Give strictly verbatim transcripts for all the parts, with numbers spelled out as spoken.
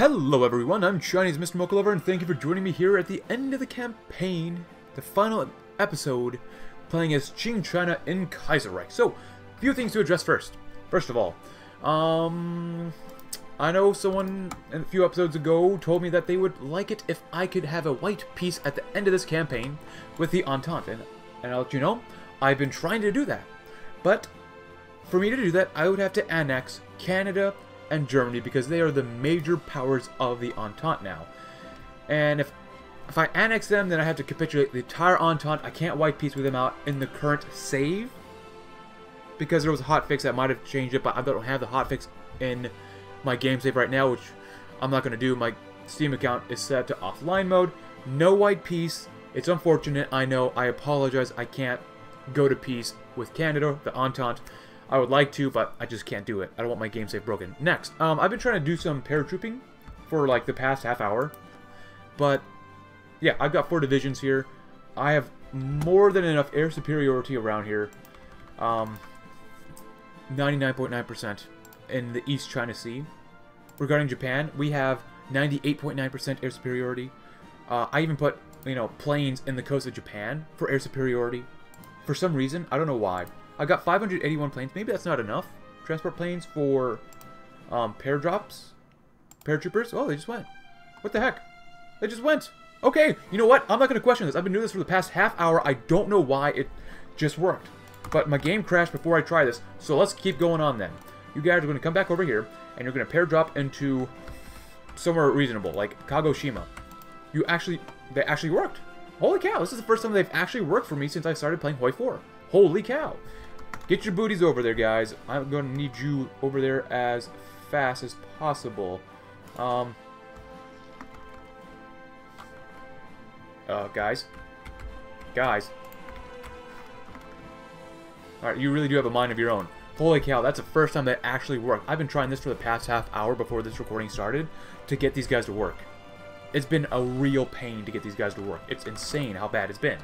Hello everyone, I'm Chinese Mister Mochalover, and thank you for joining me here at the end of the campaign, the final episode, playing as Qing China in Kaiserreich. So, a few things to address first. First of all, um, I know someone a few episodes ago told me that they would like it if I could have a white piece at the end of this campaign with the Entente, and, and I'll let you know, I've been trying to do that. But, for me to do that, I would have to annex Canada and Germany, because they are the major powers of the Entente now. And if if I annex them, then I have to capitulate the entire Entente. I can't white peace with them out in the current save, because there was a hotfix that might have changed it, but I don't have the hotfix in my game save right now, which I'm not going to do. My Steam account is set to offline mode. No white peace. It's unfortunate. I know. I apologize. I can't go to peace with Canada, the Entente. I would like to, but I just can't do it. I don't want my game save broken. Next, um, I've been trying to do some paratrooping for like the past half hour. But, yeah, I've got four divisions here. I have more than enough air superiority around here. ninety-nine point nine percent um, in the East China Sea. Regarding Japan, we have ninety-eight point nine percent air superiority. Uh, I even put, you know, planes in the coast of Japan for air superiority. For some reason, I don't know why. I got five hundred eighty-one planes. Maybe that's not enough. Transport planes for um, paradrops? Paratroopers? Oh, they just went. What the heck? They just went. Okay, you know what? I'm not going to question this. I've been doing this for the past half hour. I don't know why it just worked. But my game crashed before I tried this. So let's keep going on then. You guys are going to come back over here, and you're going to paradrop into somewhere reasonable, like Kagoshima. You actually... They actually worked. Holy cow, this is the first time they've actually worked for me since I started playing Hoi four. Holy cow. Get your booties over there, guys. I'm going to need you over there as fast as possible. Um, uh, guys. Guys. Alright, you really do have a mind of your own. Holy cow, that's the first time that actually worked. I've been trying this for the past half hour before this recording started to get these guys to work. It's been a real pain to get these guys to work. It's insane how bad it's been.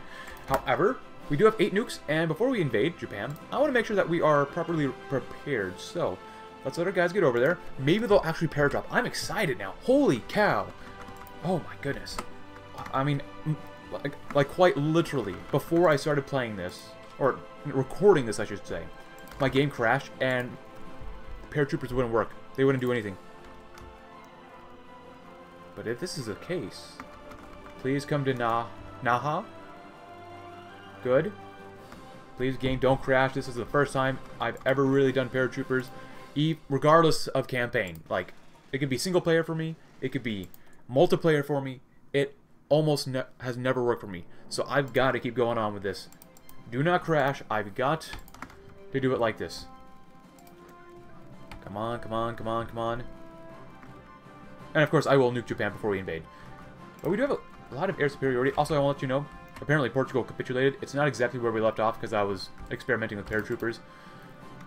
However, we do have eight nukes, and before we invade Japan, I want to make sure that we are properly prepared. So, let's let our guys get over there. Maybe they'll actually paradrop. I'm excited now. Holy cow. Oh my goodness. I mean, like, like quite literally, before I started playing this, or recording this, I should say, my game crashed, and paratroopers wouldn't work. They wouldn't do anything. But if this is the case, please come to Na Naha. Good. Please, game, don't crash. This is the first time I've ever really done paratroopers, e regardless of campaign. Like, it could be single player for me. It could be multiplayer for me. It almost ne has never worked for me. So I've got to keep going on with this. Do not crash. I've got to do it like this. Come on, come on, come on, come on. And of course, I will nuke Japan before we invade. But we do have a, a lot of air superiority. Also, I want to let you know, apparently Portugal capitulated. It's not exactly where we left off because I was experimenting with paratroopers.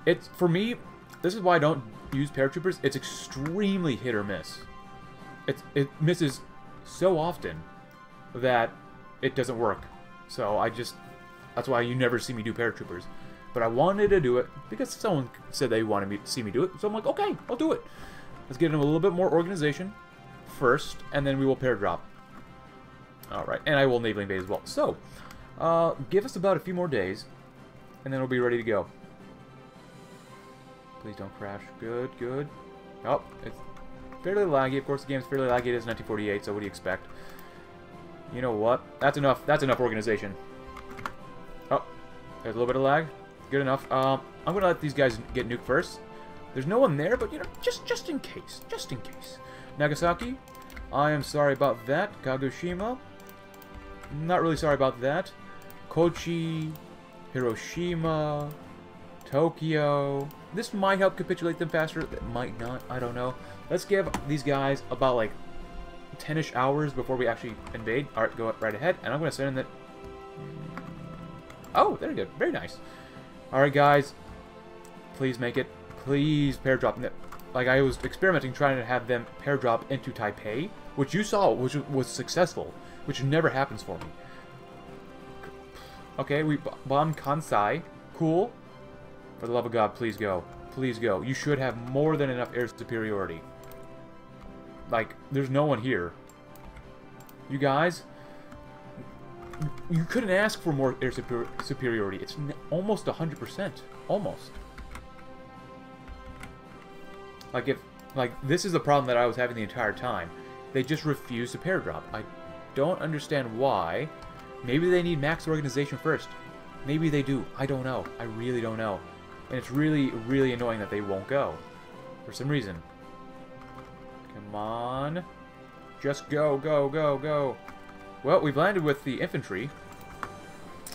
It's, for me, this is why I don't use paratroopers. It's extremely hit or miss. It's, it misses so often that it doesn't work. So I just, that's why you never see me do paratroopers. But I wanted to do it because someone said they wanted me to see me do it. So I'm like, okay, I'll do it. Let's get in a little bit more organization first, and then we will paradrop. Alright, and I will naval invade as well. So, uh, give us about a few more days, and then we'll be ready to go. Please don't crash. Good, good. Oh, it's fairly laggy. Of course, the game's fairly laggy. It is nineteen forty-eight, so what do you expect? You know what? That's enough. That's enough organization. Oh, there's a little bit of lag. Good enough. Um, I'm going to let these guys get nuked first. There's no one there, but, you know, just, just in case. Just in case. Nagasaki, I am sorry about that. Kagoshima. Not really sorry about that. Kochi, Hiroshima, Tokyo. This might help capitulate them faster. It might not. I don't know. Let's give these guys about like ten-ish hours before we actually invade. All right, go right ahead. And I'm going to send in that. Oh, there you go. Very nice. All right, guys. Please make it. Please paradrop. Like, I was experimenting trying to have them paradrop into Taipei, which you saw, which was successful. Which never happens for me. Okay, we bombed Kansai. Cool. For the love of God, please go. Please go. You should have more than enough air superiority. Like, there's no one here. You guys, you couldn't ask for more air super superiority. It's n almost one hundred percent. Almost. Like, if, like, this is the problem that I was having the entire time. They just refuse to pair drop. I don't understand why. Maybe they need max organization first. Maybe they do. I don't know. I really don't know. And it's really, really annoying that they won't go. For some reason. Come on. Just go, go, go, go. Well, we've landed with the infantry.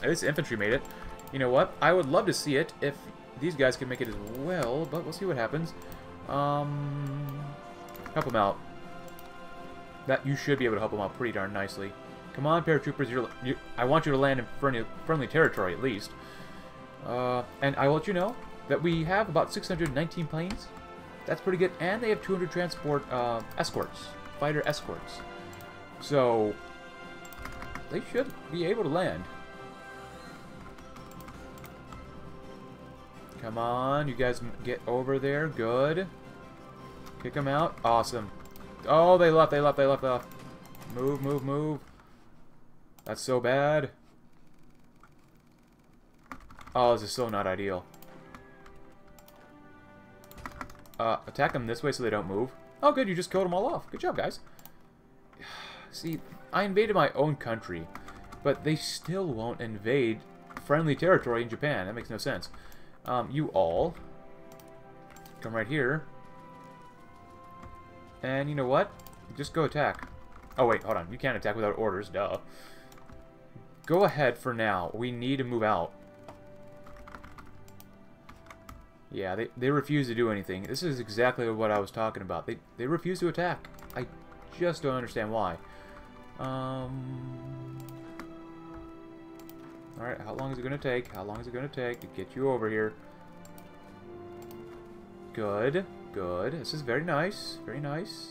At least the infantry made it. You know what? I would love to see it if these guys could make it as well, but we'll see what happens. Um, help them out. That you should be able to help them out pretty darn nicely. Come on, paratroopers. You're, you, I want you to land in friendly, friendly territory, at least. Uh, and I will let you know that we have about six hundred nineteen planes. That's pretty good. And they have two hundred transport uh, escorts. Fighter escorts. So, they should be able to land. Come on, you guys get over there. Good. Kick them out. Awesome. Oh, they left, they left, they left, they left. Move, move, move. That's so bad. Oh, this is so not ideal. Uh, attack them this way so they don't move. Oh, good, you just killed them all off. Good job, guys. See, I invaded my own country, but they still won't invade friendly territory in Japan. That makes no sense. Um, you all come right here. And you know what? Just go attack. Oh, wait, hold on. You can't attack without orders, duh. Go ahead for now. We need to move out. Yeah, they, they refuse to do anything. This is exactly what I was talking about. They, they refuse to attack. I just don't understand why. Um... Alright, how long is it going to take? How long is it going to take to get you over here? Good. Good. This is very nice. Very nice.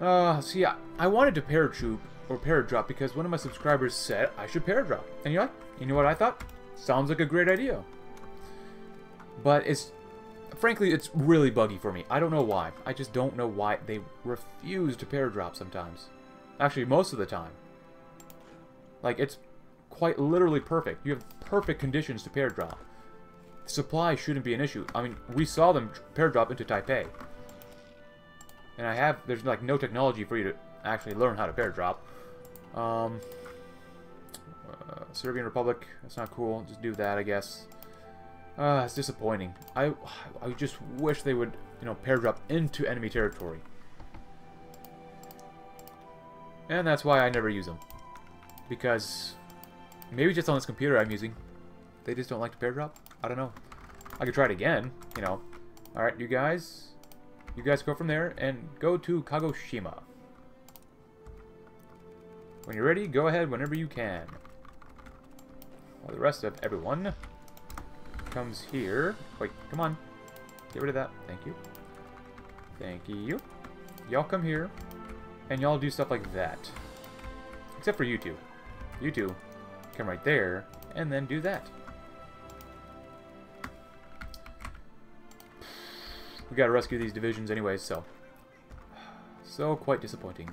Uh, see, I, I wanted to paratroop or paradrop because one of my subscribers said I should paradrop. And you know what? You know what I thought? Sounds like a great idea. But it's... Frankly, it's really buggy for me. I don't know why. I just don't know why they refuse to paradrop sometimes. Actually, most of the time. Like, it's quite literally perfect. You have perfect conditions to paradrop. Supply shouldn't be an issue. I mean, we saw them paradrop into Taipei. And I have... There's, like, no technology for you to actually learn how to paradrop. Um, uh, Serbian Republic. That's not cool. Just do that, I guess. Ah, uh, it's disappointing. I, I just wish they would, you know, paradrop into enemy territory. And that's why I never use them. Because... Maybe just on this computer I'm using. They just don't like to paradrop? I don't know. I could try it again, you know. Alright, you guys... You guys go from there and go to Kagoshima. When you're ready, go ahead whenever you can. While the rest of everyone comes here. Wait, come on. Get rid of that. Thank you. Thank you. Y'all come here. And y'all do stuff like that. Except for you two. You two come right there and then do that. We gotta rescue these divisions anyways, so. So quite disappointing.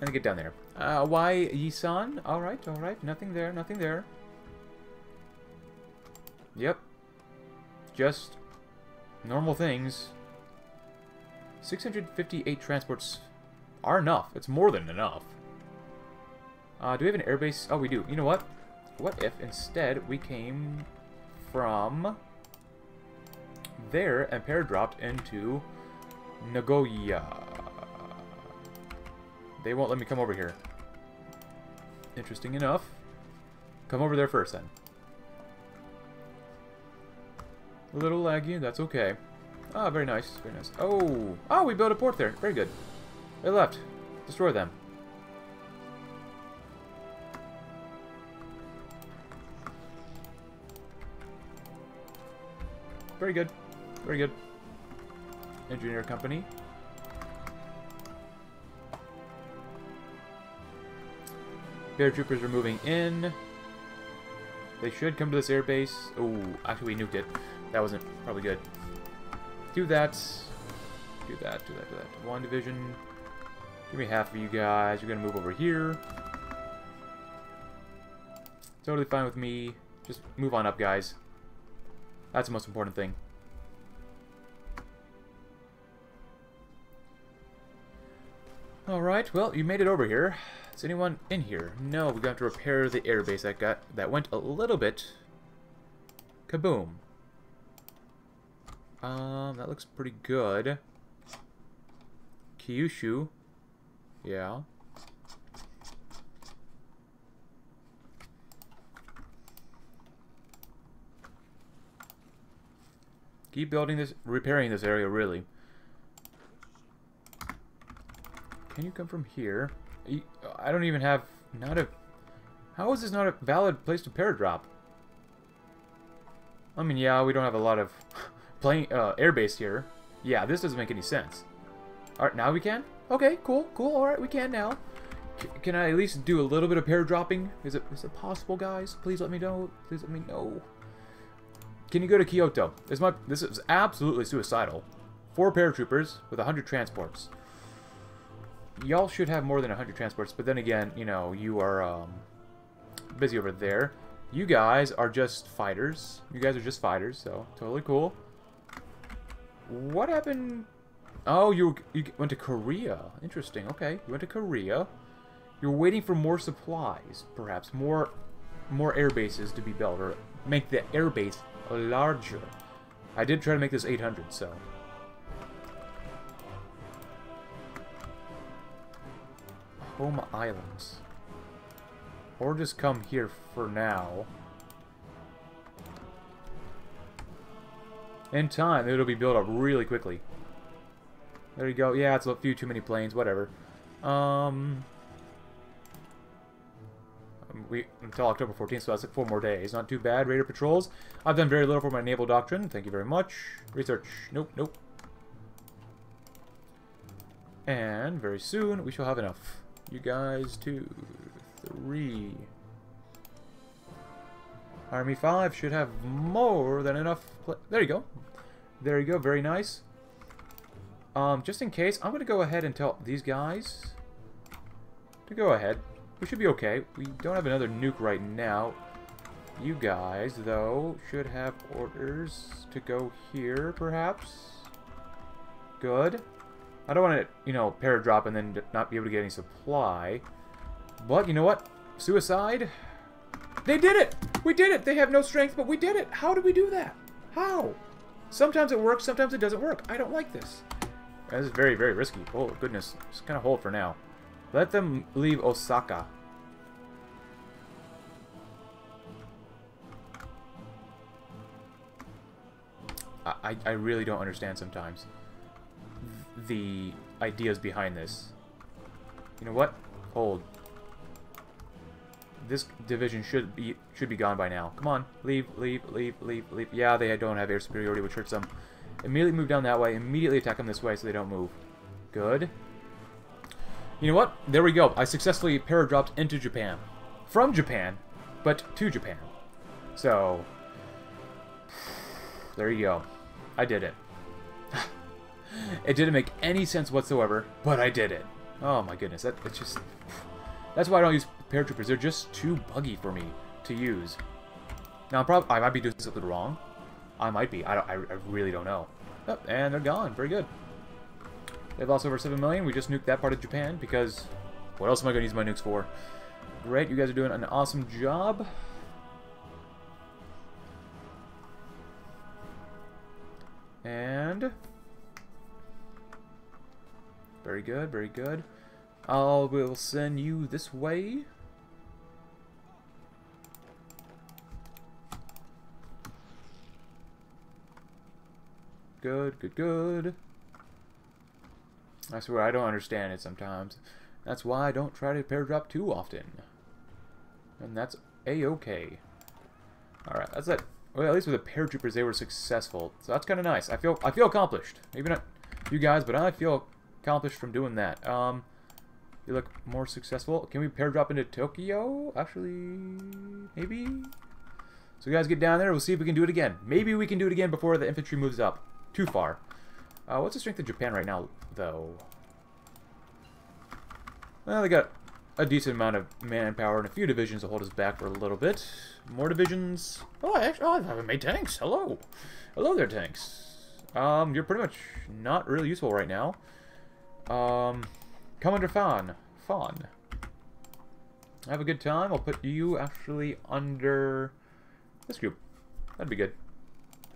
And get down there. Uh, why, Yisan? Alright, alright. Nothing there, nothing there. Yep. Just normal things. six hundred fifty-eight transports are enough. It's more than enough. Uh, do we have an airbase? Oh, we do. You know what? What if instead we came from there and paradropped into Nagoya? They won't let me come over here. Interesting enough. Come over there first, then. A little laggy. That's okay. Ah, very nice. Very nice. Oh! Oh, we built a port there. Very good. They left. Destroy them. Very good. Very good. Engineer company. Paratroopers are moving in. They should come to this airbase. Oh, actually we nuked it. That wasn't probably good. do that. Do that, do that, do that. One division. Give me half of you guys. You're going to move over here. Totally fine with me. Just move on up, guys. That's the most important thing. Alright, well, you made it over here. Is anyone in here? No, we got to repair the airbase that got that went a little bit. Kaboom. Um, that looks pretty good. Kyushu. Yeah. Keep building this, repairing this area, really. Can you come from here? I don't even have... Not a... How is this not a valid place to paradrop? I mean, yeah, we don't have a lot of plane, uh, airbase here. Yeah, this doesn't make any sense. Alright, now we can? Okay, cool, cool, alright, we can now. C can I at least do a little bit of paradropping? Is it, is it possible, guys? Please let me know. Please let me know. Can you go to Kyoto? This, my, this is absolutely suicidal. Four paratroopers with one hundred transports. Y'all should have more than one hundred transports, but then again, you know, you are um, busy over there. You guys are just fighters. You guys are just fighters, so totally cool. What happened? Oh, you, you went to Korea. Interesting, okay. You went to Korea. You're waiting for more supplies, perhaps. More, more air bases to be built, or make the air base larger. I did try to make this eight hundred, so... Home Islands. Or just come here for now. In time, it'll be built up really quickly. There you go. Yeah, it's a few too many planes, whatever. Um, we until October fourteenth, so that's like four more days. Not too bad. Raider patrols. I've done very little for my naval doctrine. Thank you very much. Research. Nope, nope. And very soon, we shall have enough. You guys, two, three. Army five should have more than enough. There you go. There you go. Very nice. Um, just in case, I'm going to go ahead and tell these guys to go ahead. We should be okay. We don't have another nuke right now. You guys, though, should have orders to go here, perhaps. Good. I don't want to, you know, paradrop and then not be able to get any supply. But, you know what? Suicide? They did it! We did it! They have no strength, but we did it! How did we do that? How? Sometimes it works, sometimes it doesn't work. I don't like this. This is very, very risky. Oh, goodness. Just kind of hold for now. Let them leave Osaka. I, I, I really don't understand sometimes the ideas behind this. You know what? Hold. This division should be should be gone by now. Come on, leave, leave, leave, leave, leave. Yeah, they don't have air superiority, which hurts them. Immediately move down that way. Immediately attack them this way so they don't move. Good. You know what? There we go. I successfully paradropped into Japan. From Japan, but to Japan. So, there you go. I did it. It didn't make any sense whatsoever, but I did it. Oh my goodness, that, it's just... That's why I don't use paratroopers. They're just too buggy for me to use. Now, I'm prob I might be doing something wrong. I might be. I, don't, I, I really don't know. Oh, and they're gone. Very good. They've lost over seven million. We just nuked that part of Japan because... What else am I going to use my nukes for? Great, you guys are doing an awesome job. And... Very good, very good. I will send you this way. Good, good, good. I swear, I don't understand it sometimes. That's why I don't try to paradrop too often. And that's a-okay. Alright, that's it. Well, at least with the paratroopers, they were successful. So that's kind of nice. I feel, I feel accomplished. Maybe not you guys, but I feel... accomplished from doing that. Um, you look more successful. Can we paradrop into Tokyo? Actually, maybe. So you guys get down there. We'll see if we can do it again. Maybe we can do it again before the infantry moves up too far. Uh, what's the strength of Japan right now, though? Well, they got a decent amount of manpower and a few divisions to hold us back for a little bit. More divisions. Oh, actually, oh, I haven't made tanks. Hello. Hello there, tanks. Um, you're pretty much not really useful right now. Um, come under Fawn. Fawn. Have a good time. I'll put you actually under this group. That'd be good.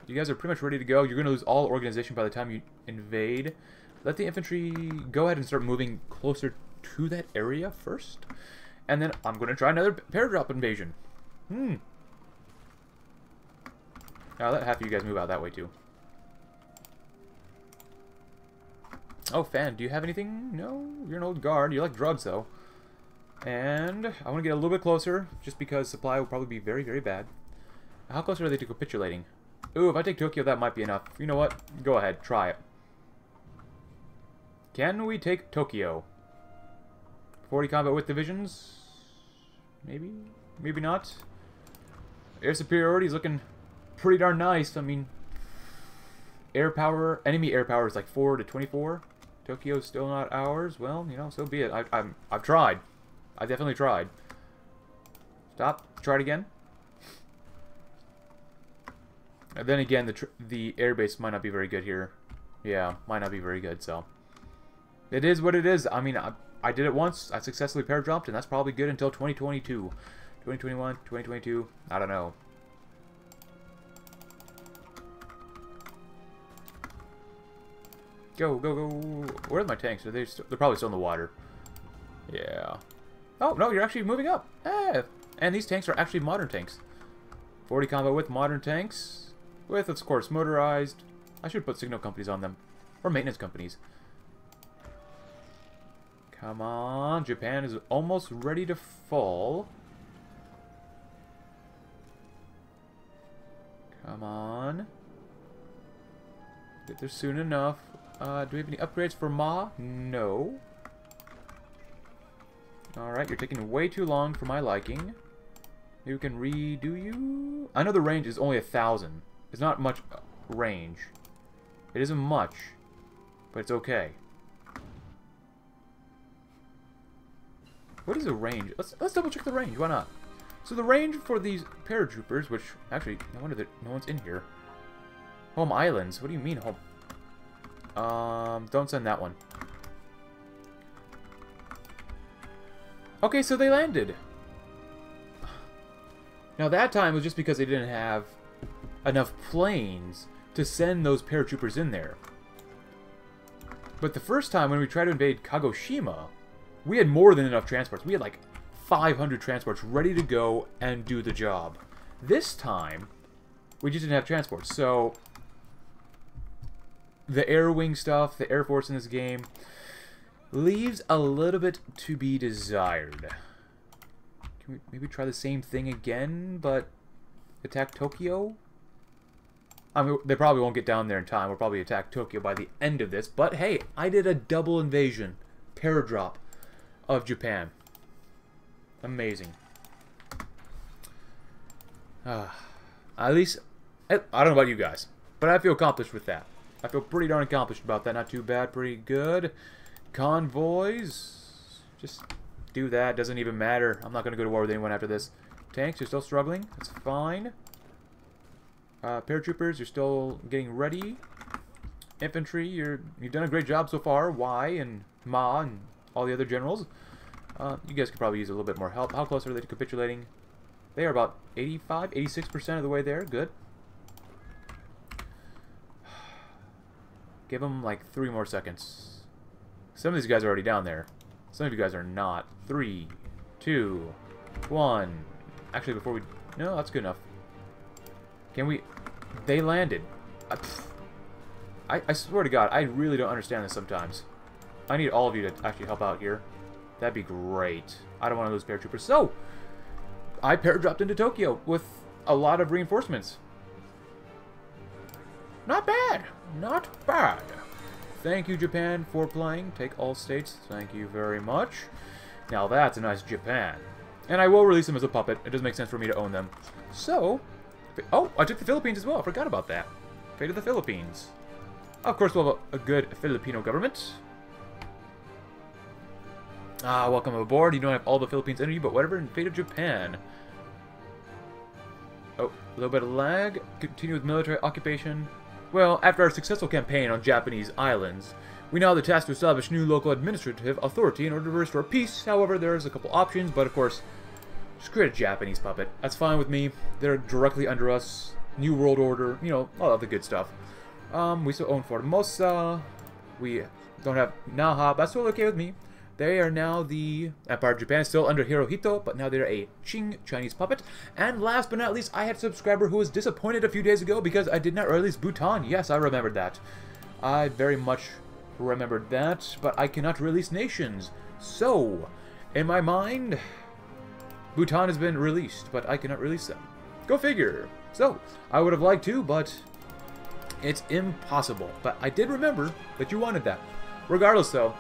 You guys are pretty much ready to go. You're going to lose all organization by the time you invade. Let the infantry go ahead and start moving closer to that area first. And then I'm going to try another paradrop invasion. Hmm. Now let half of you guys move out that way too. Oh, Fan, do you have anything? No? You're an old guard. You like drugs, though. And I want to get a little bit closer, just because supply will probably be very, very bad. How close are they to capitulating? Ooh, if I take Tokyo, that might be enough. You know what? Go ahead. Try it. Can we take Tokyo? forty combat with divisions? Maybe? Maybe not. Air superiority is looking pretty darn nice. I mean, air power, enemy air power is like four to twenty-four. Tokyo's still not ours. Well, you know, so be it. I, I'm, I've tried. I definitely tried. Stop. Try it again. And then again, the tr the airbase might not be very good here. Yeah, might not be very good. So it is what it is. I mean, I, I did it once. I successfully paradropped, and that's probably good until twenty twenty-two, twenty twenty-one, twenty twenty-two. I don't know. Go, go, go! Where are my tanks? Are they? St they're probably still in the water. Yeah. Oh no, you're actually moving up. Eh. And these tanks are actually modern tanks. forty combat with modern tanks. With, of course, motorized. I should put signal companies on them. Or maintenance companies. Come on. Japan is almost ready to fall. Come on. Get there soon enough. Uh, do we have any upgrades for Ma? No. Alright, you're taking way too long for my liking. Maybe we can redo you? I know the range is only a thousand. It's not much range. It isn't much, but it's okay. What is the range? Let's let's double check the range. Why not? So the range for these paratroopers, which actually no wonder that no one's in here. Home islands. What do you mean home? Um, don't send that one. Okay, so they landed. Now that time was just because they didn't have enough planes to send those paratroopers in there. But the first time when we tried to invade Kagoshima, we had more than enough transports. We had like five hundred transports ready to go and do the job. This time, we just didn't have transports. So, the air wing stuff, the air force in this game, leaves a little bit to be desired. Can we maybe try the same thing again, but attack Tokyo? I mean, they probably won't get down there in time. We'll probably attack Tokyo by the end of this. But hey, I did a double invasion, paradrop of Japan. Amazing. Uh, at least, I don't know about you guys, but I feel accomplished with that. I feel pretty darn accomplished about that. Not too bad, pretty good. Convoys, just do that. Doesn't even matter. I'm not going to go to war with anyone after this. Tanks, you're still struggling. That's fine. Uh, paratroopers, you're still getting ready. Infantry, you're, you've done a great job so far. Y and Ma and all the other generals. Uh, you guys could probably use a little bit more help. How close are they to capitulating? They are about eighty-five, eighty-six percent of the way there. Good. Give them like three more seconds. Some of these guys are already down there. Some of you guys are not. Three, two, one. Actually, before we... No, that's good enough. Can we... They landed. I, I, I swear to God, I really don't understand this sometimes. I need all of you to actually help out here. That'd be great. I don't want to lose paratroopers. So, I paradropped into Tokyo with a lot of reinforcements. Not bad. Not bad. Thank you, Japan, for playing. Take all states. Thank you very much. Now, that's a nice Japan. And I will release them as a puppet. It doesn't make sense for me to own them. So... Oh, I took the Philippines as well. I forgot about that. Fate of the Philippines. Of course, we'll have a, a good Filipino government. Ah, welcome aboard. You don't have all the Philippines energy, but whatever, invaded Japan. Oh, a little bit of lag. Continue with military occupation. Well, after our successful campaign on Japanese islands, we now have the task to establish new local administrative authority in order to restore peace. However, there is a couple options, but of course, screw a Japanese puppet. That's fine with me. They're directly under us. New World Order, you know, all of the good stuff. Um, we still own Formosa. We don't have Naha, but that's still okay with me. They are now the Empire of Japan, still under Hirohito, but now they're a Qing Chinese puppet. And last but not least, I had a subscriber who was disappointed a few days ago because I did not release Bhutan. Yes, I remembered that. I very much remembered that, but I cannot release nations. So, in my mind, Bhutan has been released, but I cannot release them. Go figure. So, I would have liked to, but it's impossible. But I did remember that you wanted that. Regardless, though,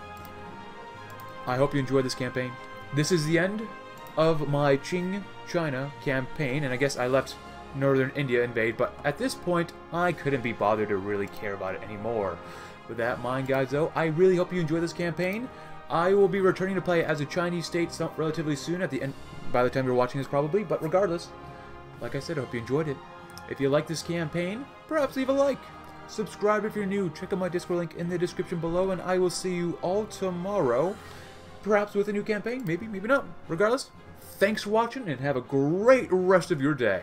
I hope you enjoyed this campaign. This is the end of my Qing China campaign, and I guess I left Northern India invade, but at this point, I couldn't be bothered to really care about it anymore. With that in mind, guys, though, I really hope you enjoyed this campaign. I will be returning to play as a Chinese state relatively soon, at the end, by the time you're watching this probably, but regardless, like I said, I hope you enjoyed it. If you like this campaign, perhaps leave a like. Subscribe if you're new. Check out my Discord link in the description below, and I will see you all tomorrow. Perhaps with a new campaign, maybe, maybe not. Regardless, thanks for watching and have a great rest of your day.